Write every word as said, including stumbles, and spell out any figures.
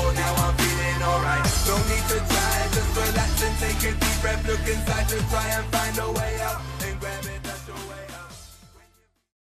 more, now I'm feeling alright. No need to try, just relax and take a deep breath. Look inside to try and find a way.